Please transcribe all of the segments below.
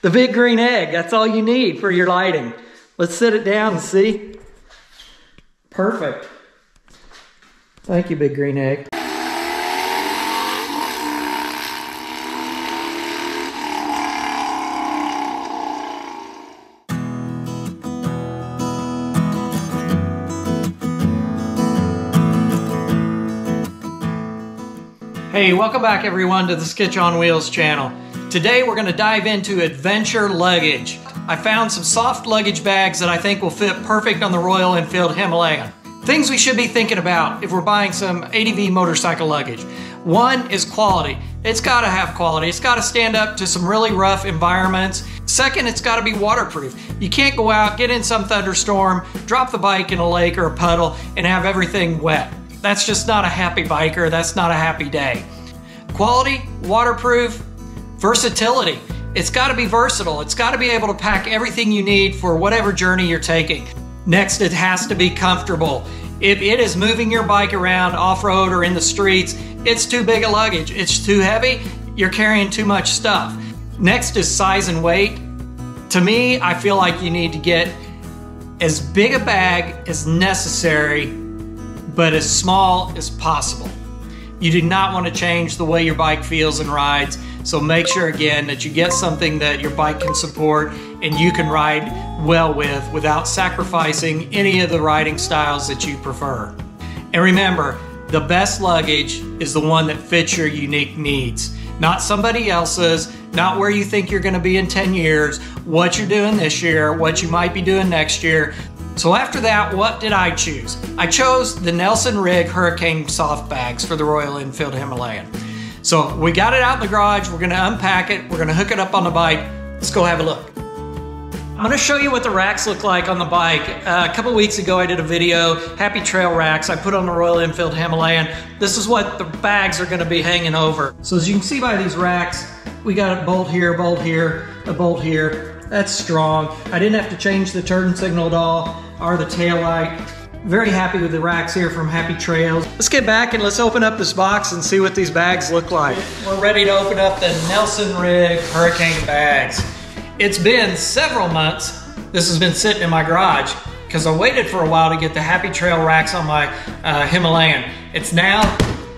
The big green egg, that's all you need for your lighting. Let's set it down and see. Perfect. Thank you, big green egg. Hey, welcome back everyone to the Skitch on Wheels channel. Today we're going to dive into adventure luggage. I found some soft luggage bags that I think will fit perfect on the Royal Enfield Himalayan. Things we should be thinking about if we're buying some ADV motorcycle luggage. One is quality. It's got to have quality. It's got to stand up to some really rough environments. Second, it's got to be waterproof. You can't go out, get in some thunderstorm, drop the bike in a lake or a puddle and have everything wet. That's just not a happy biker. That's not a happy day. Quality, waterproof, versatility. It's got to be versatile. It's got to be able to pack everything you need for whatever journey you're taking. Next, it has to be comfortable. If it is moving your bike around off-road or in the streets, it's too big a luggage. It's too heavy. You're carrying too much stuff. Next is size and weight. To me, I feel like you need to get as big a bag as necessary but as small as possible. You do not want to change the way your bike feels and rides, so make sure again that you get something that your bike can support and you can ride well with without sacrificing any of the riding styles that you prefer. And remember, the best luggage is the one that fits your unique needs, not somebody else's, not where you think you're going to be in 10 years, what you're doing this year, what you might be doing next year. So after that, what did I choose? I chose the Nelson Rigg Hurricane soft bags for the Royal Enfield Himalayan. So we got it out in the garage, we're gonna unpack it, we're gonna hook it up on the bike. Let's go have a look. I'm gonna show you what the racks look like on the bike. A couple weeks ago I did a video, Happy Trail Racks, I put on the Royal Enfield Himalayan. This is what the bags are gonna be hanging over. So as you can see by these racks, we got a bolt here, bolt here, a bolt here. That's strong. I didn't have to change the turn signal at all or the tail light. Very happy with the racks here from Happy Trails. Let's get back and let's open up this box and see what these bags look like. We're ready to open up the Nelson Rigg Hurricane bags. It's been several months. This has been sitting in my garage because I waited for a while to get the Happy Trail racks on my Himalayan. It's now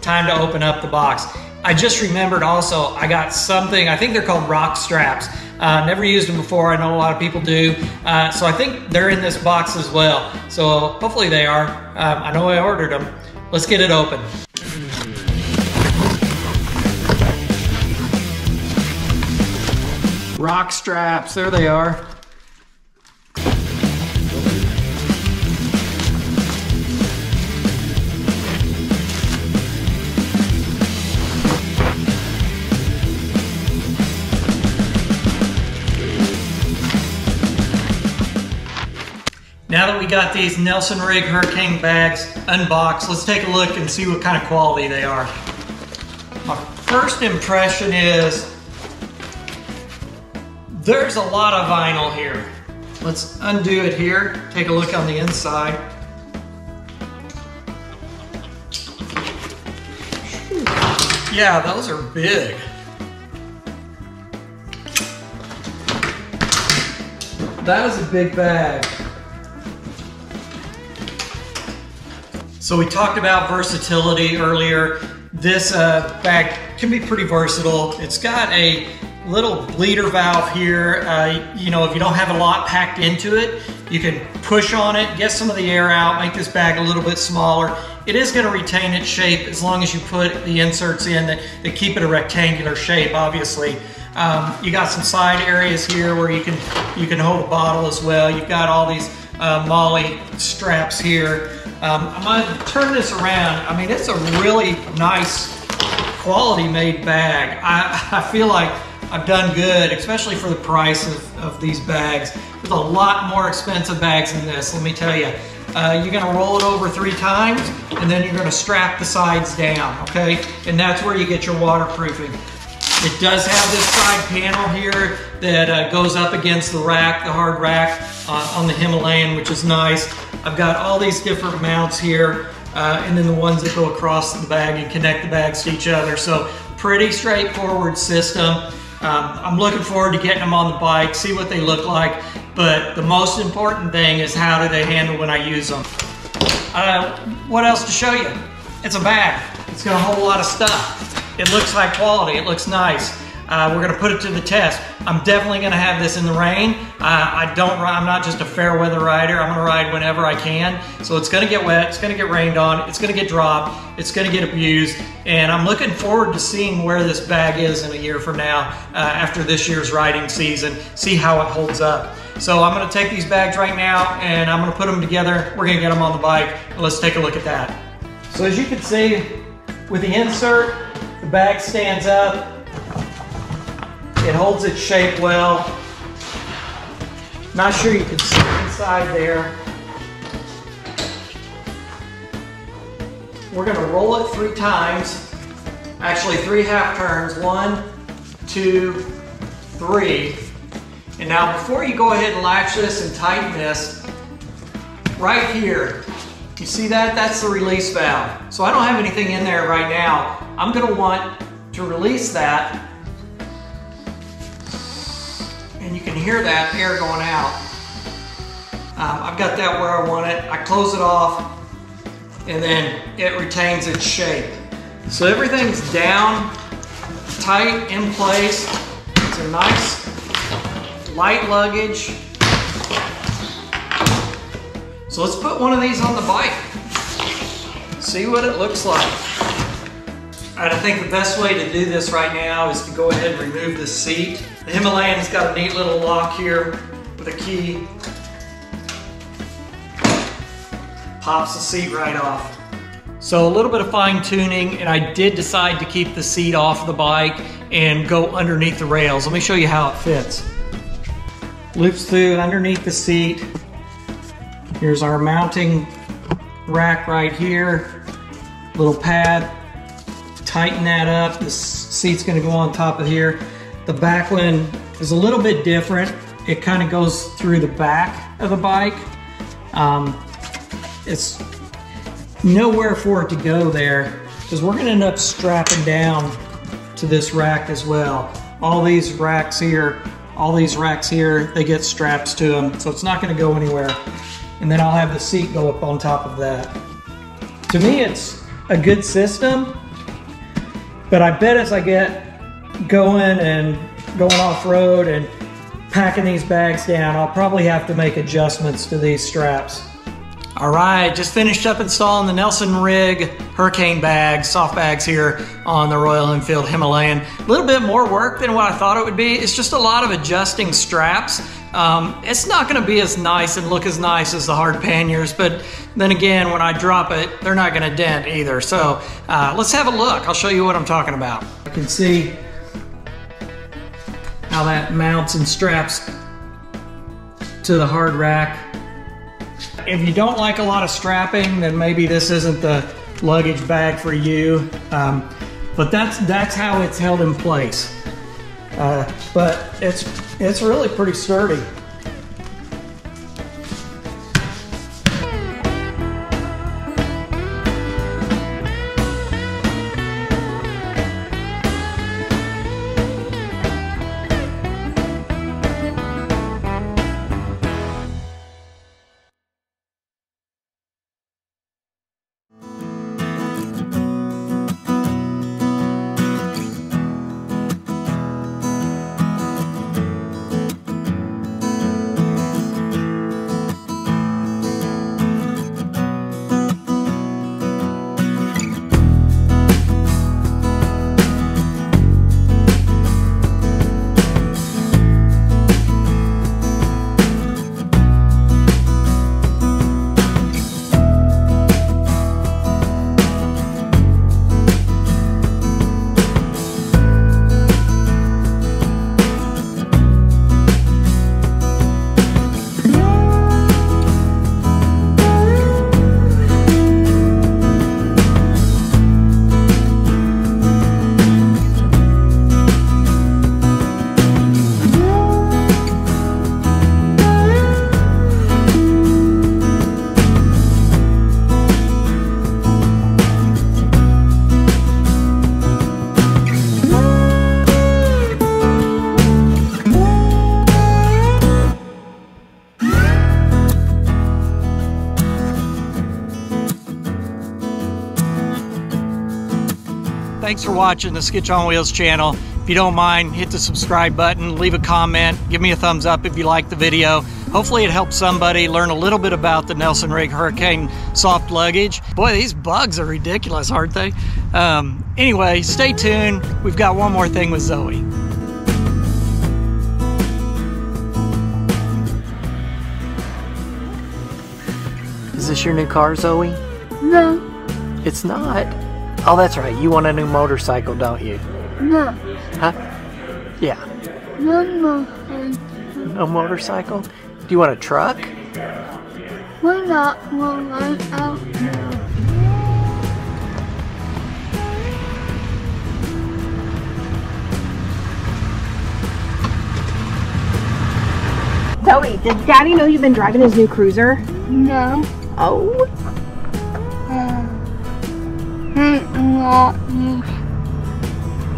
time to open up the box. I just remembered also, I got something, I think they're called rock straps. Never used them before, I know a lot of people do. So I think they're in this box as well. So hopefully they are. I know I ordered them. Let's get it open. Rock straps, there they are. Now that we got these Nelson Rigg Hurricane bags unboxed, let's take a look and see what kind of quality they are. My first impression is there's a lot of vinyl here. Let's undo it here, take a look on the inside. Yeah, those are big. That is a big bag. So we talked about versatility earlier. This bag can be pretty versatile. It's got a little bleeder valve here. You know, if you don't have a lot packed into it, you can push on it, get some of the air out, make this bag a little bit smaller. It is gonna retain its shape as long as you put the inserts in that keep it a rectangular shape, obviously. You got some side areas here where you can hold a bottle as well. You've got all these molly straps here. I'm gonna turn this around. I mean, it's a really nice quality made bag. I feel like I've done good, especially for the price of these bags. There's a lot more expensive bags than this, let me tell you. You're gonna roll it over 3 times and then you're gonna strap the sides down, okay? And that's where you get your waterproofing. It does have this side panel here that goes up against the rack, the hard rack on the Himalayan, which is nice. I've got all these different mounts here and then the ones that go across the bag and connect the bags to each other. So pretty straightforward system. I'm looking forward to getting them on the bike, see what they look like, but the most important thing is how do they handle when I use them. What else to show you? It's a bag. It's got a whole lot of stuff. It looks high quality, it looks nice. We're gonna put it to the test. I'm definitely gonna have this in the rain. I'm not just a fair weather rider. I'm gonna ride whenever I can. So it's gonna get wet, it's gonna get rained on, it's gonna get dropped, it's gonna get abused. And I'm looking forward to seeing where this bag is in a year from now, after this year's riding season, see how it holds up. So I'm gonna take these bags right now and I'm gonna put them together. We're gonna get them on the bike and let's take a look at that. So as you can see, with the insert, the bag stands up. It holds its shape well. Not sure you can see inside there. We're gonna roll it 3 times, actually 3 half turns, 1, 2, 3. And now before you go ahead and latch this and tighten this, right here, you see that? That's the release valve. So I don't have anything in there right now. I'm gonna want to release that. And you can hear that air going out. I've got that where I want it. I close it off and then it retains its shape. So everything's down, tight, in place. It's a nice, light luggage. So let's put one of these on the bike. See what it looks like. All right, I think the best way to do this right now is to go ahead and remove the seat. The Himalayan's got a neat little lock here with a key. Pops the seat right off. So a little bit of fine tuning, and I did decide to keep the seat off the bike and go underneath the rails. Let me show you how it fits. Loops through underneath the seat. Here's our mounting rack right here. Little pad. Tighten that up. The seat's gonna go on top of here. The back one is a little bit different. It kind of goes through the back of the bike. It's nowhere for it to go there because we're going to end up strapping down to this rack as well. All these racks here, they get straps to them. So it's not going to go anywhere. And then I'll have the seat go up on top of that. To me, it's a good system, but I bet as I get going off-road and packing these bags down, I'll probably have to make adjustments to these straps. All right, just finished up installing the Nelson Rigg Hurricane bags, soft bags here on the Royal Enfield Himalayan. A little bit more work than what I thought it would be. It's just a lot of adjusting straps. It's not gonna be as nice and look as nice as the hard panniers, but then again, when I drop it, they're not gonna dent either. So let's have a look. I'll show you what I'm talking about. You can see how that mounts and straps to the hard rack. If you don't like a lot of strapping, then maybe this isn't the luggage bag for you. But that's how it's held in place. But it's really pretty sturdy. Thanks for watching the Skitch on Wheels channel. If you don't mind, hit the subscribe button, leave a comment, give me a thumbs up if you like the video. Hopefully it helps somebody learn a little bit about the Nelson Rigg Hurricane soft luggage. Boy, these bugs are ridiculous, aren't they? Anyway, stay tuned. We've got one more thing with Zoe. Is this your new car, Zoe? No. It's not? Oh, that's right. You want a new motorcycle, don't you? No. Huh? Yeah. No motorcycle. No motorcycle? Do you want a truck? We're not going out now. Zoe, did Daddy know you've been driving his new cruiser? No. Oh.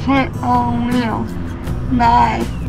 Skitch on Wheels. Bye.